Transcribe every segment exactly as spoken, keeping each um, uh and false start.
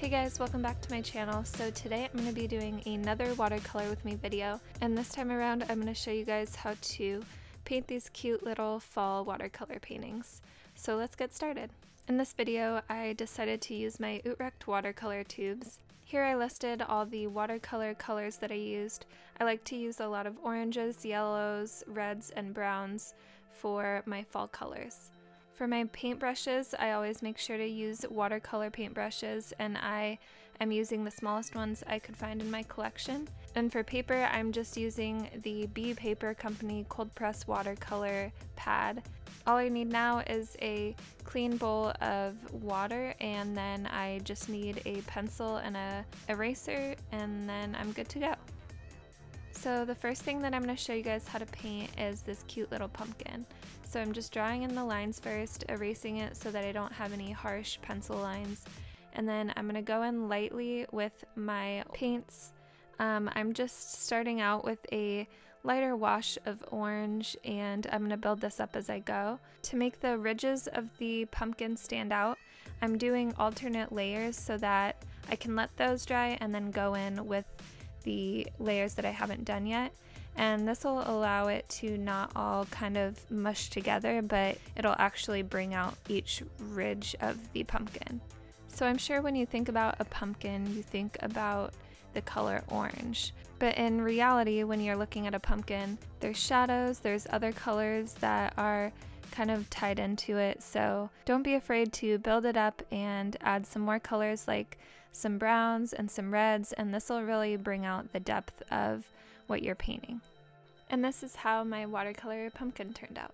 Hey guys, welcome back to my channel. So today I'm going to be doing another watercolor with me video, and this time around I'm going to show you guys how to paint these cute little fall watercolor paintings. So let's get started. In this video I decided to use my Utrecht watercolor tubes. Here I listed all the watercolor colors that I used. I like to use a lot of oranges, yellows, reds, and browns for my fall colors. For my paintbrushes, I always make sure to use watercolor paintbrushes, and I am using the smallest ones I could find in my collection. And for paper, I'm just using the Bee Paper Company cold press watercolor pad. All I need now is a clean bowl of water, and then I just need a pencil and a eraser, and then I'm good to go. So the first thing that I'm going to show you guys how to paint is this cute little pumpkin. So I'm just drawing in the lines first, erasing it so that I don't have any harsh pencil lines. And then I'm going to go in lightly with my paints. Um, I'm just starting out with a lighter wash of orange, and I'm going to build this up as I go. To make the ridges of the pumpkin stand out, I'm doing alternate layers so that I can let those dry and then go in with the layers that I haven't done yet, and this will allow it to not all kind of mush together, but it'll actually bring out each ridge of the pumpkin. So I'm sure when you think about a pumpkin you think about the color orange, but in reality when you're looking at a pumpkin there's shadows, there's other colors that are kind of tied into it, so don't be afraid to build it up and add some more colors like some browns and some reds, and this will really bring out the depth of what you're painting. And this is how my watercolor pumpkin turned out.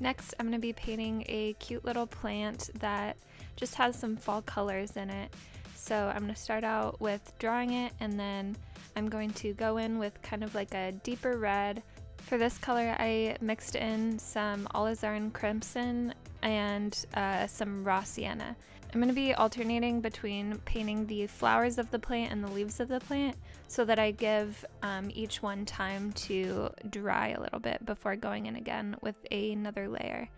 Next, I'm going to be painting a cute little plant that just has some fall colors in it. So I'm going to start out with drawing it, and then I'm going to go in with kind of like a deeper red. For this color, I mixed in some Alizarin Crimson and uh, some raw sienna. I'm going to be alternating between painting the flowers of the plant and the leaves of the plant so that I give um, each one time to dry a little bit before going in again with another layer.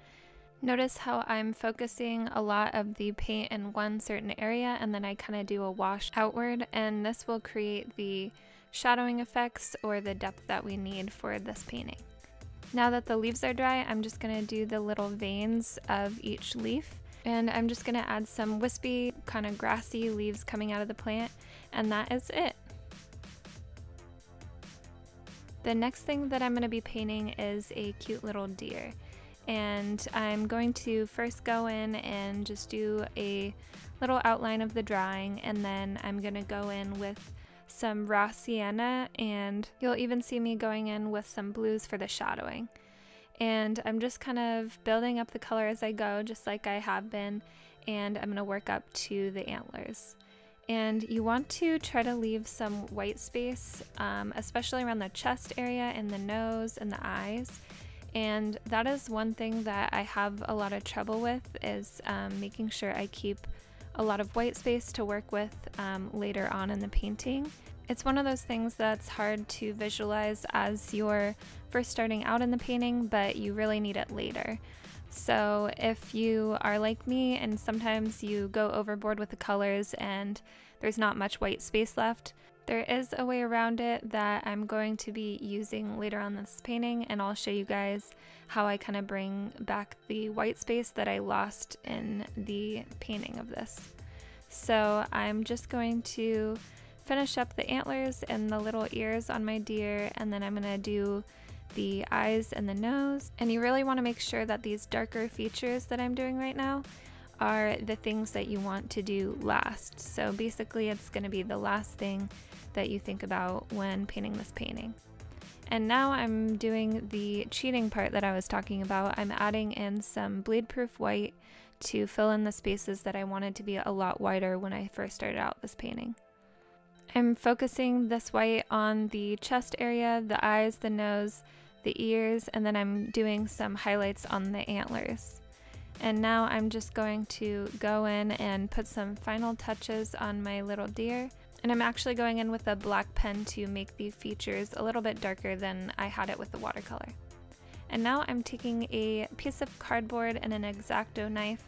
Notice how I'm focusing a lot of the paint in one certain area, and then I kind of do a wash outward, and this will create the shadowing effects or the depth that we need for this painting. Now that the leaves are dry, I'm just going to do the little veins of each leaf. And I'm just going to add some wispy, kind of grassy leaves coming out of the plant, and that is it. The next thing that I'm going to be painting is a cute little deer. And I'm going to first go in and just do a little outline of the drawing, and then I'm going to go in with some raw sienna, and you'll even see me going in with some blues for the shadowing. And I'm just kind of building up the color as I go, just like I have been, and I'm going to work up to the antlers. And you want to try to leave some white space, um, especially around the chest area and the nose and the eyes. And that is one thing that I have a lot of trouble with, is um, making sure I keep a lot of white space to work with um, later on in the painting. It's one of those things that's hard to visualize as you're first starting out in the painting, but you really need it later. So if you are like me and sometimes you go overboard with the colors and there's not much white space left, there is a way around it that I'm going to be using later on this painting, and I'll show you guys how I kind of bring back the white space that I lost in the painting of this. So I'm just going to finish up the antlers and the little ears on my deer, and then I'm going to do the eyes and the nose. And you really want to make sure that these darker features that I'm doing right now are the things that you want to do last. So basically it's going to be the last thing that you think about when painting this painting. And now I'm doing the cheating part that I was talking about. I'm adding in some bleed proof white to fill in the spaces that I wanted to be a lot wider when I first started out this painting. I'm focusing this white on the chest area, the eyes, the nose, the ears, and then I'm doing some highlights on the antlers. And now I'm just going to go in and put some final touches on my little deer. And I'm actually going in with a black pen to make the features a little bit darker than I had it with the watercolor. And now I'm taking a piece of cardboard and an X-Acto knife,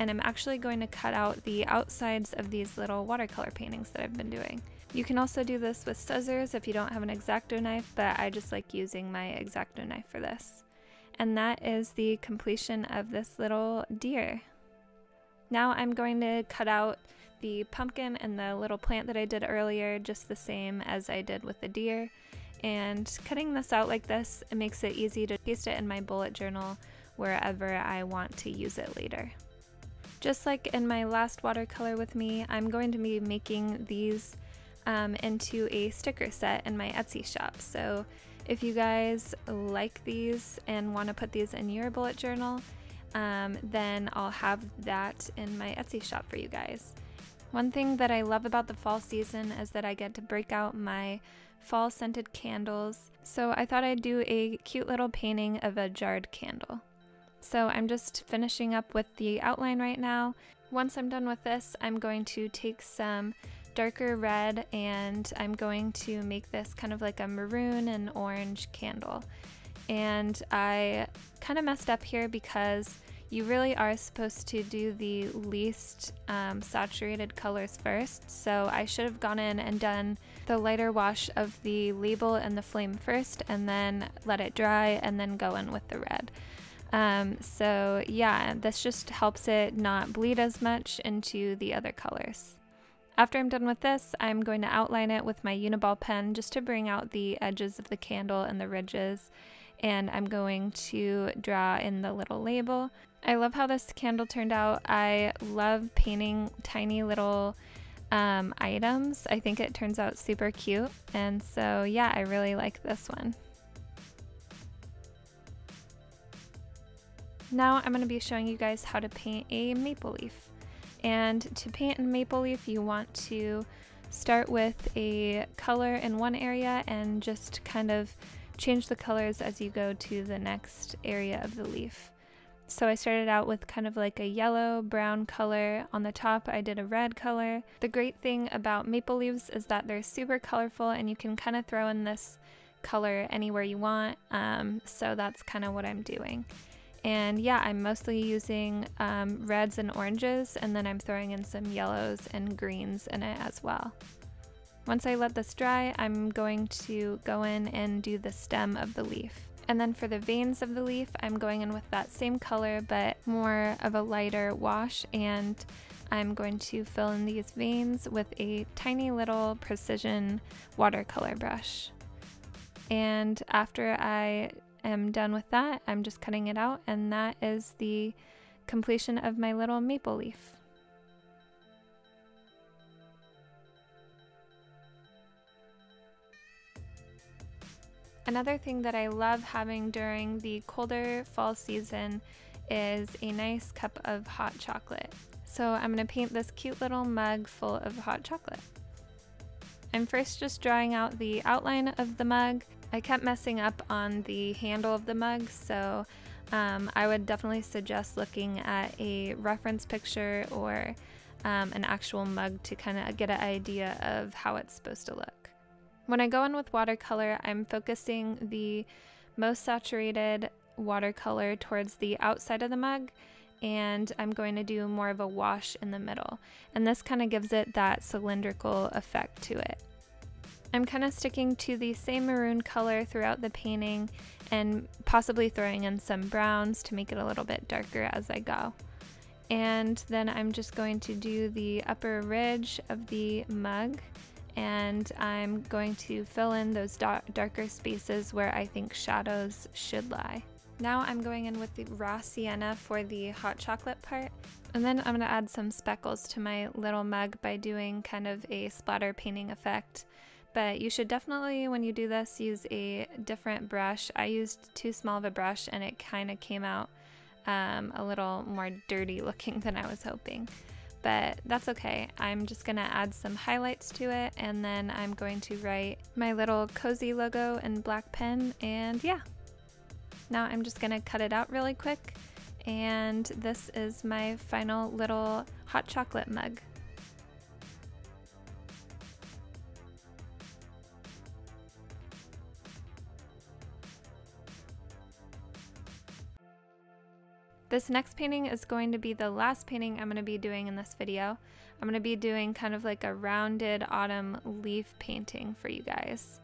and I'm actually going to cut out the outsides of these little watercolor paintings that I've been doing. You can also do this with scissors if you don't have an X-Acto knife, but I just like using my X-Acto knife for this. And that is the completion of this little deer. Now I'm going to cut out the pumpkin and the little plant that I did earlier, just the same as I did with the deer. And cutting this out like this, it makes it easy to paste it in my bullet journal wherever I want to use it later. Just like in my last watercolor with me, I'm going to be making these um, into a sticker set in my Etsy shop. So if you guys like these and want to put these in your bullet journal, um, then I'll have that in my Etsy shop for you guys. One thing that I love about the fall season is that I get to break out my fall scented candles, so I thought I'd do a cute little painting of a jarred candle. So I'm just finishing up with the outline right now. Once I'm done with this, I'm going to take some darker red and I'm going to make this kind of like a maroon and orange candle. And I kind of messed up here because you really are supposed to do the least um, saturated colors first, so I should have gone in and done the lighter wash of the label and the flame first, and then let it dry, and then go in with the red. Um, so yeah, this just helps it not bleed as much into the other colors. After I'm done with this, I'm going to outline it with my Uni-ball pen just to bring out the edges of the candle and the ridges, and I'm going to draw in the little label. I love how this candle turned out. I love painting tiny little um, items. I think it turns out super cute. And so yeah, I really like this one. Now I'm gonna be showing you guys how to paint a maple leaf. And to paint a maple leaf, you want to start with a color in one area and just kind of change the colors as you go to the next area of the leaf. So I started out with kind of like a yellow brown color. On the top I did a red color. The great thing about maple leaves is that they're super colorful and you can kind of throw in this color anywhere you want. Um, so that's kind of what I'm doing. And yeah, I'm mostly using um, reds and oranges, and then I'm throwing in some yellows and greens in it as well. Once I let this dry, I'm going to go in and do the stem of the leaf. And then for the veins of the leaf, I'm going in with that same color, but more of a lighter wash, and I'm going to fill in these veins with a tiny little precision watercolor brush. And after I am done with that, I'm just cutting it out, and that is the completion of my little maple leaf. Another thing that I love having during the colder fall season is a nice cup of hot chocolate. So I'm going to paint this cute little mug full of hot chocolate. I'm first just drawing out the outline of the mug. I kept messing up on the handle of the mug, so um, I would definitely suggest looking at a reference picture or um, an actual mug to kind of get an idea of how it's supposed to look. When I go in with watercolor, I'm focusing the most saturated watercolor towards the outside of the mug, and I'm going to do more of a wash in the middle. And this kind of gives it that cylindrical effect to it. I'm kind of sticking to the same maroon color throughout the painting and possibly throwing in some browns to make it a little bit darker as I go. And then I'm just going to do the upper ridge of the mug, and I'm going to fill in those darker spaces where I think shadows should lie. Now I'm going in with the raw sienna for the hot chocolate part, and then I'm going to add some speckles to my little mug by doing kind of a splatter painting effect. But you should definitely, when you do this, use a different brush. I used too small of a brush and it kind of came out um, a little more dirty looking than I was hoping. But that's okay. I'm just gonna add some highlights to it, and then I'm going to write my little cozy logo in black pen, and yeah. Now I'm just gonna cut it out really quick, and this is my final little hot chocolate mug. This next painting is going to be the last painting I'm going to be doing in this video. I'm going to be doing kind of like a rounded autumn leaf painting for you guys.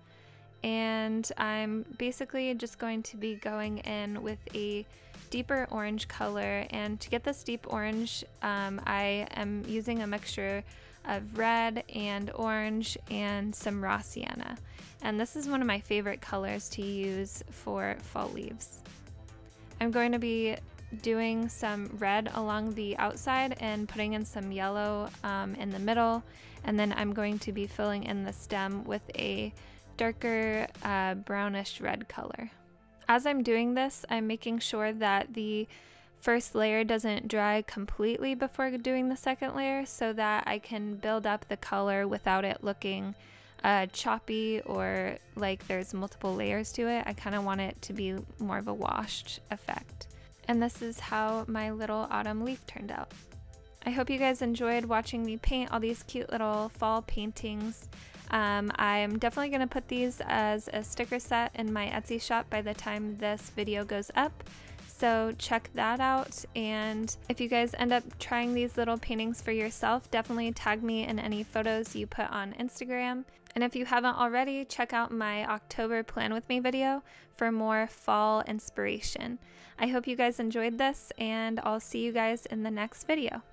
And I'm basically just going to be going in with a deeper orange color, and to get this deep orange um, I am using a mixture of red and orange and some raw sienna, and this is one of my favorite colors to use for fall leaves. I'm going to be doing some red along the outside and putting in some yellow um, in the middle, and then I'm going to be filling in the stem with a darker uh, brownish red color. As I'm doing this, I'm making sure that the first layer doesn't dry completely before doing the second layer, so that I can build up the color without it looking uh, choppy or like there's multiple layers to it. I kind of want it to be more of a washed effect. And this is how my little autumn leaf turned out. I hope you guys enjoyed watching me paint all these cute little fall paintings. Um, I'm definitely going to put these as a sticker set in my Etsy shop by the time this video goes up, so check that out. And if you guys end up trying these little paintings for yourself, definitely tag me in any photos you put on Instagram. And if you haven't already, check out my October Plan With Me video for more fall inspiration. I hope you guys enjoyed this, and I'll see you guys in the next video.